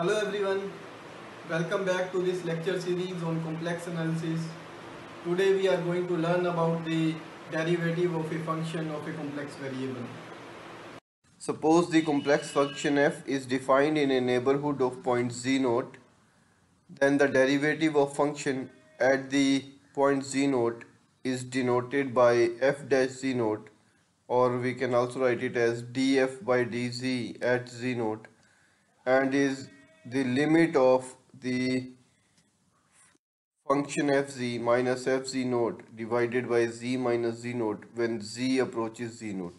Hello everyone, welcome back to this lecture series on complex analysis. Today we are going to learn about the derivative of a function of a complex variable. Suppose the complex function f is defined in a neighborhood of point z0, then the derivative of function at the point z0 is denoted by f dash z0, or we can also write it as df by dz at z0, and is the limit of the function fz minus fz naught divided by z minus z naught when z approaches z naught.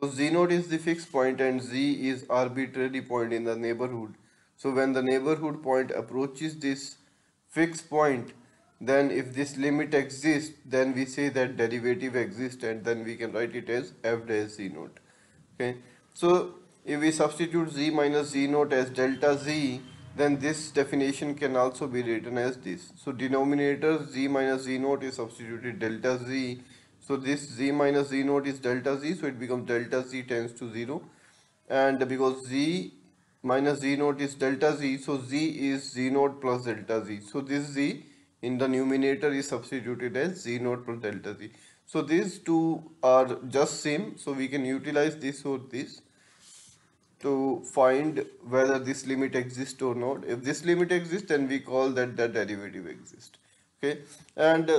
So z naught is the fixed point and z is arbitrary point in the neighborhood. So when the neighborhood point approaches this fixed point, then if this limit exists, then we say that derivative exists, and then we can write it as f dash z naught. Okay, so if we substitute z minus z naught as delta z, then this definition can also be written as this. So denominator z minus z naught is substituted delta z. So this z minus z naught is delta z, so it becomes delta z tends to 0. And because z minus z naught is delta z, so z is z naught plus delta z. So this z in the numerator is substituted as z naught plus delta z. So these two are just same, so we can utilize this or this to find whether this limit exists or not. If this limit exists, then we call that the derivative exists. Okay, and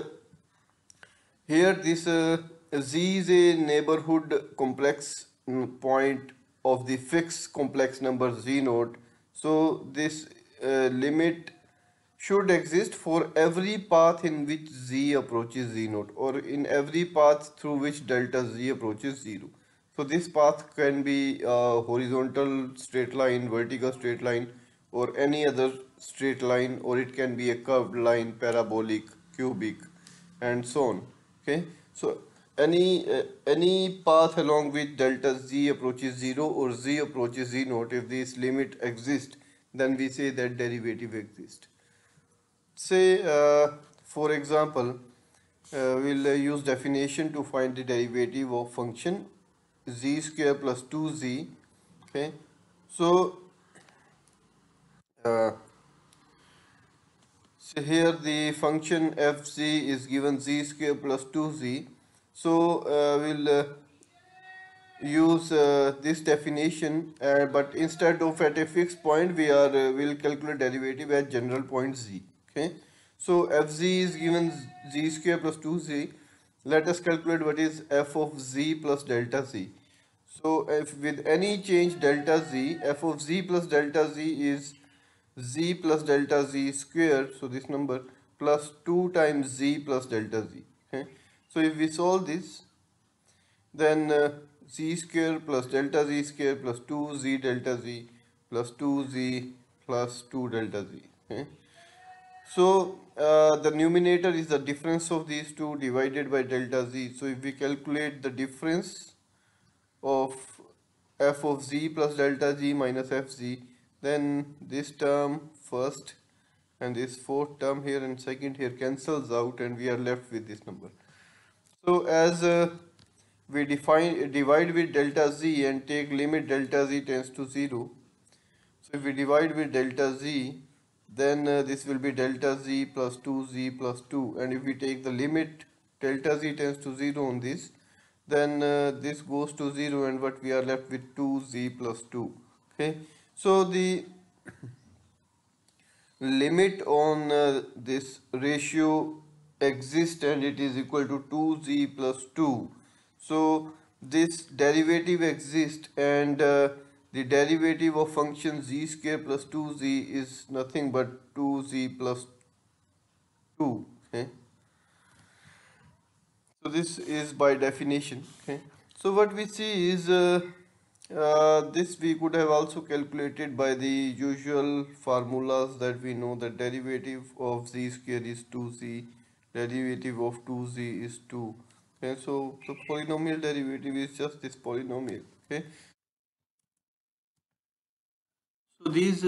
here this z is a neighborhood complex point of the fixed complex number z0. So this limit should exist for every path in which z approaches z0, or in every path through which delta z approaches 0. So this path can be horizontal straight line, vertical straight line, or any other straight line, or it can be a curved line, parabolic, cubic, and so on. Okay, so any path along which delta z approaches 0 or z approaches z naught, if this limit exists, then we say that derivative exists. Say for example, we'll use definition to find the derivative of function z square plus 2z. Okay, so here the function fz is given z square plus 2z. So we'll use this definition, but instead of at a fixed point, we are will calculate derivative at general point z. Okay, so fz is given z square plus 2z. Let us calculate what is f of z plus delta z. So if with any change delta z, f of z plus delta z is z plus delta z square, so this number, plus 2 times z plus delta z. Okay, so if we solve this, then z square plus delta z square plus 2z delta z plus 2z plus 2 delta z. Okay, so the numerator is the difference of these two divided by delta z. So if we calculate the difference of f of z plus delta z minus fz, then this term first and this fourth term here and second here cancels out, and we are left with this number. So as we divide with delta z and take limit delta z tends to 0. So if we divide with delta z, then this will be delta z plus 2z plus 2, and if we take the limit delta z tends to 0 on this, then this goes to 0, and what we are left with 2z plus 2. Okay, so the limit on this ratio exists, and it is equal to 2z plus 2. So this derivative exists, and the derivative of function z square plus 2z is nothing but 2z plus 2. Okay, so this is by definition. Okay, so what we see is this we could have also calculated by the usual formulas that we know. The derivative of z square is 2z, derivative of 2z is 2. Okay, so the polynomial derivative is just this polynomial. Okay, so these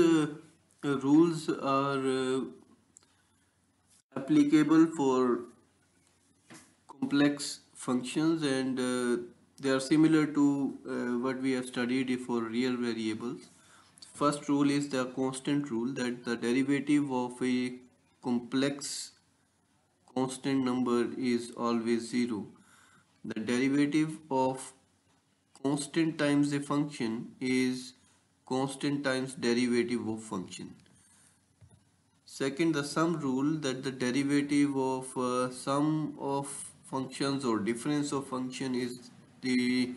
rules are applicable for complex functions, and they are similar to what we have studied for real variables. First rule is the constant rule, that the derivative of a complex constant number is always zero. The derivative of constant times a function is constant times derivative of function. Second, the sum rule, that the derivative of sum of functions or difference of function is the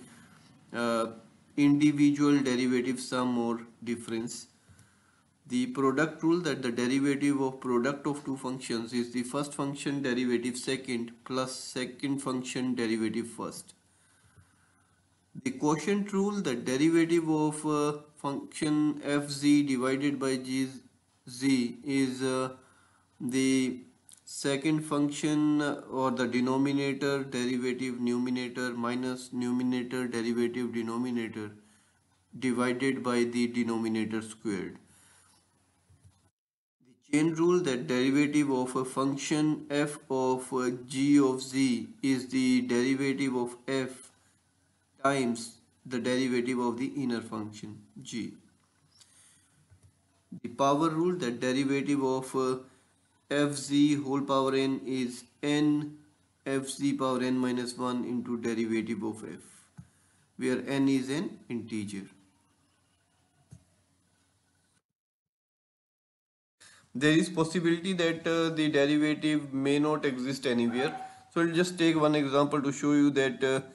individual derivative sum or difference. The product rule, that the derivative of product of two functions is the first function derivative second plus second function derivative first. The quotient rule, that derivative of function fz divided by gz is the second function or the denominator derivative numerator minus numerator derivative denominator divided by the denominator squared. The chain rule, that derivative of a function f of g of z is the derivative of f times the derivative of the inner function g. The power rule, that derivative of fz whole power n is n fz power n minus 1 into derivative of f, where n is an integer. There is possibility that the derivative may not exist anywhere. So I'll just take one example to show you that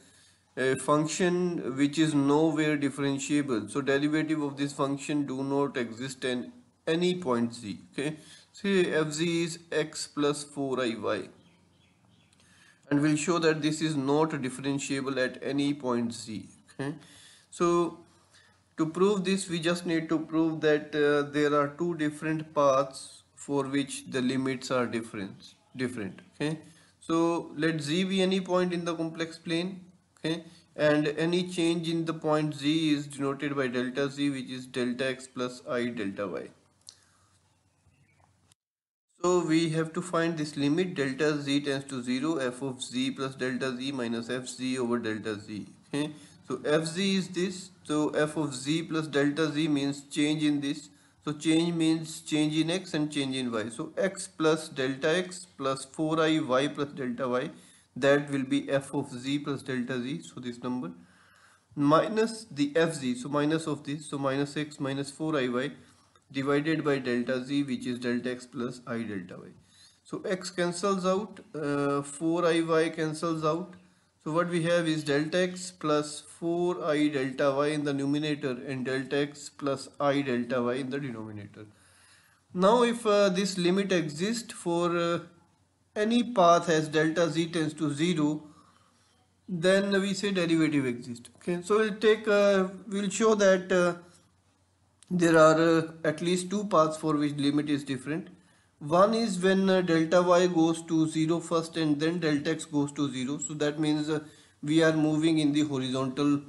a function which is nowhere differentiable, so derivative of this function do not exist at any point z. Okay, say fz is x plus 4iy, and we'll show that this is not differentiable at any point z. Okay, so to prove this we just need to prove that there are two different paths for which the limits are different. Okay, so let z be any point in the complex plane. Okay. And any change in the point z is denoted by delta z, which is delta x plus I delta y. So we have to find this limit delta z tends to 0 f of z plus delta z minus fz over delta z. Okay. So fz is this, so f of z plus delta z means change in this, so change means change in x and change in y. So x plus delta x plus 4i y plus delta y, that will be f of z plus delta z, so this number, minus the fz, so minus of this, so minus x minus 4iy divided by delta z, which is delta x plus I delta y. So x cancels out, 4iy cancels out, so what we have is delta x plus 4i delta y in the numerator and delta x plus I delta y in the denominator. Now if this limit exists for any path as delta z tends to 0, then we say derivative exists. Okay, so we'll show that there are at least two paths for which limit is different. One is when delta y goes to 0 first and then delta x goes to 0, so that means we are moving in the horizontal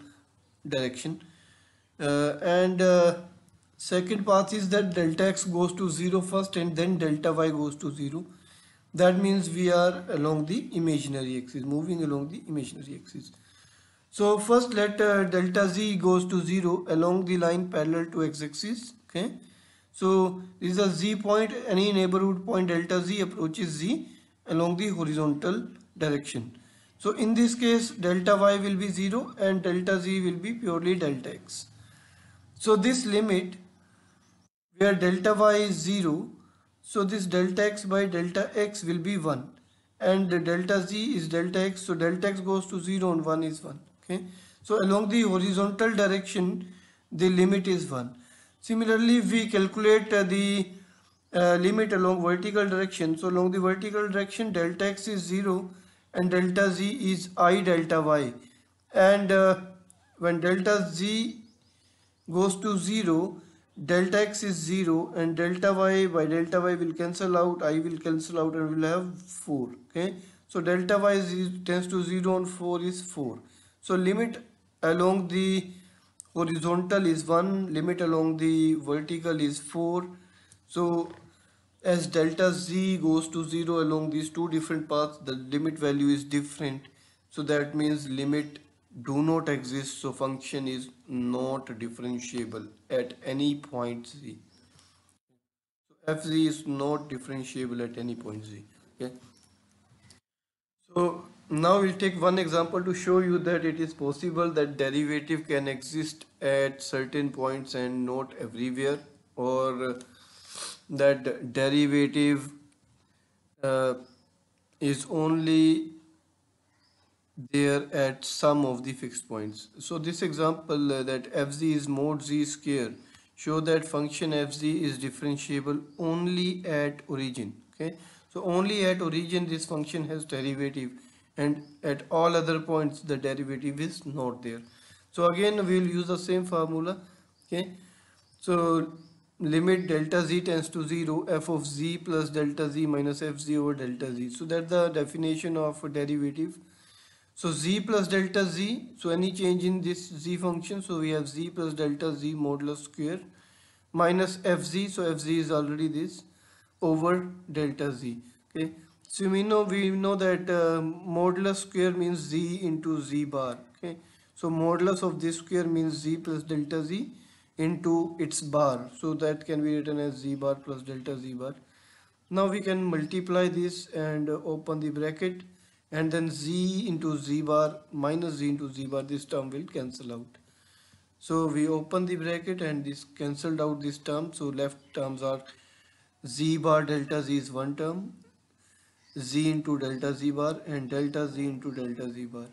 direction, and second path is that delta x goes to 0 first and then delta y goes to 0. That means we are along the imaginary axis, moving along the imaginary axis. So first let delta z goes to 0 along the line parallel to x-axis. Okay, so this is a z point, any neighborhood point delta z approaches z along the horizontal direction. So in this case delta y will be 0 and delta z will be purely delta x. So this limit where delta y is 0, so this delta x by delta x will be 1, and delta z is delta x, so delta x goes to 0 and 1 is 1. Okay, so along the horizontal direction the limit is 1. Similarly we calculate the limit along vertical direction. So along the vertical direction delta x is 0 and delta z is I delta y, and when delta z goes to 0 delta x is 0 and delta y by delta y will cancel out, I will cancel out, and we will have 4. Okay, so delta y tends to 0 and 4 is 4. So limit along the horizontal is 1, limit along the vertical is 4. So as delta z goes to 0 along these two different paths the limit value is different, so that means limit do not exist, so function is not differentiable at any point z. So f(z) is not differentiable at any point z. Okay. So now we'll take one example to show you that it is possible that derivative can exist at certain points and not everywhere, or that derivative is only there at some of the fixed points. So this example that f(z) is mod z square show that function f(z) is differentiable only at origin. Okay, so only at origin this function has derivative, and at all other points the derivative is not there. So again we will use the same formula. Okay, so limit delta z tends to 0 f of z plus delta z minus f(z) over delta z. So that's the definition of a derivative. So z plus delta z, so any change in this z function, so we have z plus delta z modulus square minus f(z), so f(z) is already this, over delta z. Okay, so we know that modulus square means z into z bar. Okay, so modulus of this square means z plus delta z into its bar, so that can be written as z bar plus delta z bar. Now we can multiply this and open the bracket, and then z into z bar minus z into z bar, this term will cancel out. So we open the bracket and this cancelled out this term, so left terms are z bar delta z is one term, z into delta z bar, and delta z into delta z bar.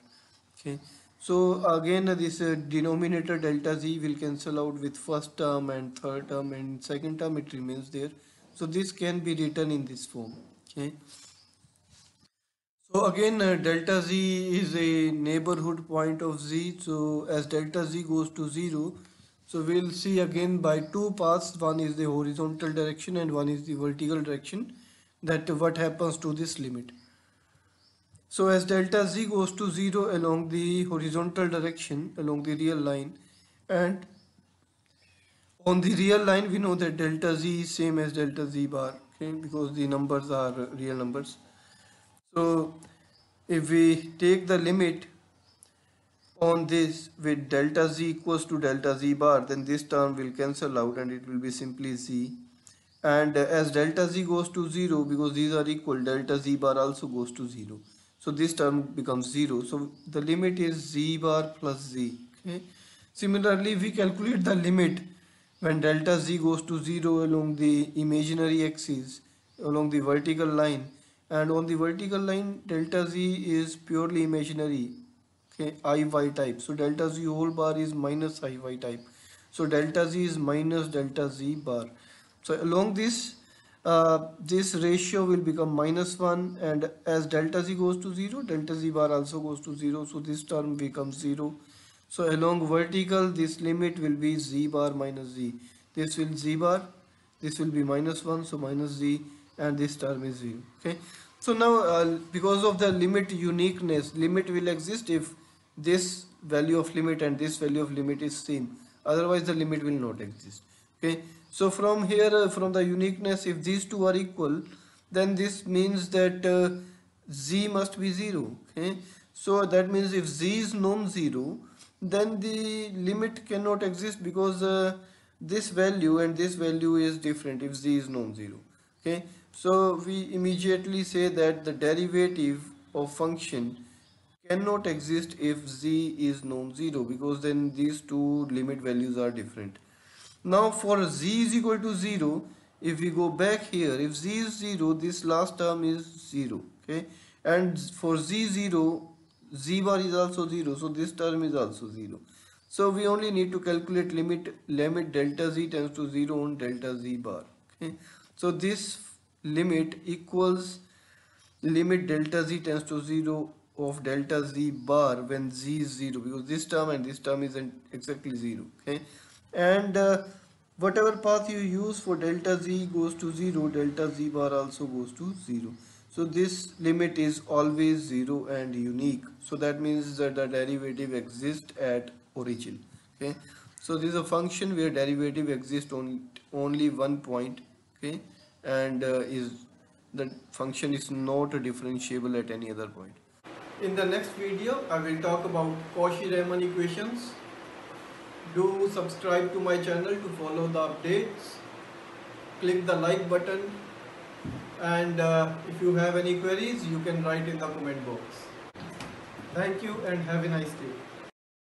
Okay, so again this denominator delta z will cancel out with first term and third term, and second term it remains there. So this can be written in this form. Okay. So again delta z is a neighborhood point of z, so as delta z goes to 0, so we will see again by two paths, one is the horizontal direction and one is the vertical direction, that what happens to this limit. So as delta z goes to 0 along the horizontal direction, along the real line, and on the real line we know that delta z is same as delta z bar, okay, because the numbers are real numbers. So if we take the limit on this with delta z equals to delta z bar, then this term will cancel out and it will be simply z, and as delta z goes to 0, because these are equal, delta z bar also goes to 0, so this term becomes 0, so the limit is z bar plus z. Okay. Similarly we calculate the limit when delta z goes to 0 along the imaginary axis, along the vertical line, and on the vertical line delta z is purely imaginary, okay, iy type, so delta z whole bar is minus iy type, so delta z is minus delta z bar. So along this this ratio will become minus 1, and as delta z goes to 0, delta z bar also goes to 0, so this term becomes 0. So along vertical this limit will be z bar minus z, this will z bar, this will be minus 1, so minus z, and this term is 0. Okay, so now because of the limit uniqueness, limit will exist if this value of limit and this value of limit is same, otherwise the limit will not exist. Okay, so from here from the uniqueness, if these two are equal, then this means that z must be 0. Okay, so that means if z is non-zero, then the limit cannot exist, because this value and this value is different if z is non-zero. Okay, so we immediately say that the derivative of function cannot exist if z is non-zero, because then these two limit values are different. Now for z is equal to 0, if we go back here, if z is 0, this last term is 0. Okay, and for z 0, z bar is also 0, so this term is also 0. So we only need to calculate limit delta z tends to 0 on delta z bar. Okay, so this limit equals limit delta z tends to 0 of delta z bar when z is 0, because this term and this term is exactly 0. Okay, and whatever path you use for delta z goes to 0, delta z bar also goes to 0. So this limit is always 0 and unique, so that means that the derivative exists at origin. Okay, so this is a function where derivative exists on only one point. Okay, and the function is not differentiable at any other point. In the next video, I will talk about Cauchy-Riemann equations. Do subscribe to my channel to follow the updates. Click the like button, and if you have any queries, you can write in the comment box. Thank you and have a nice day.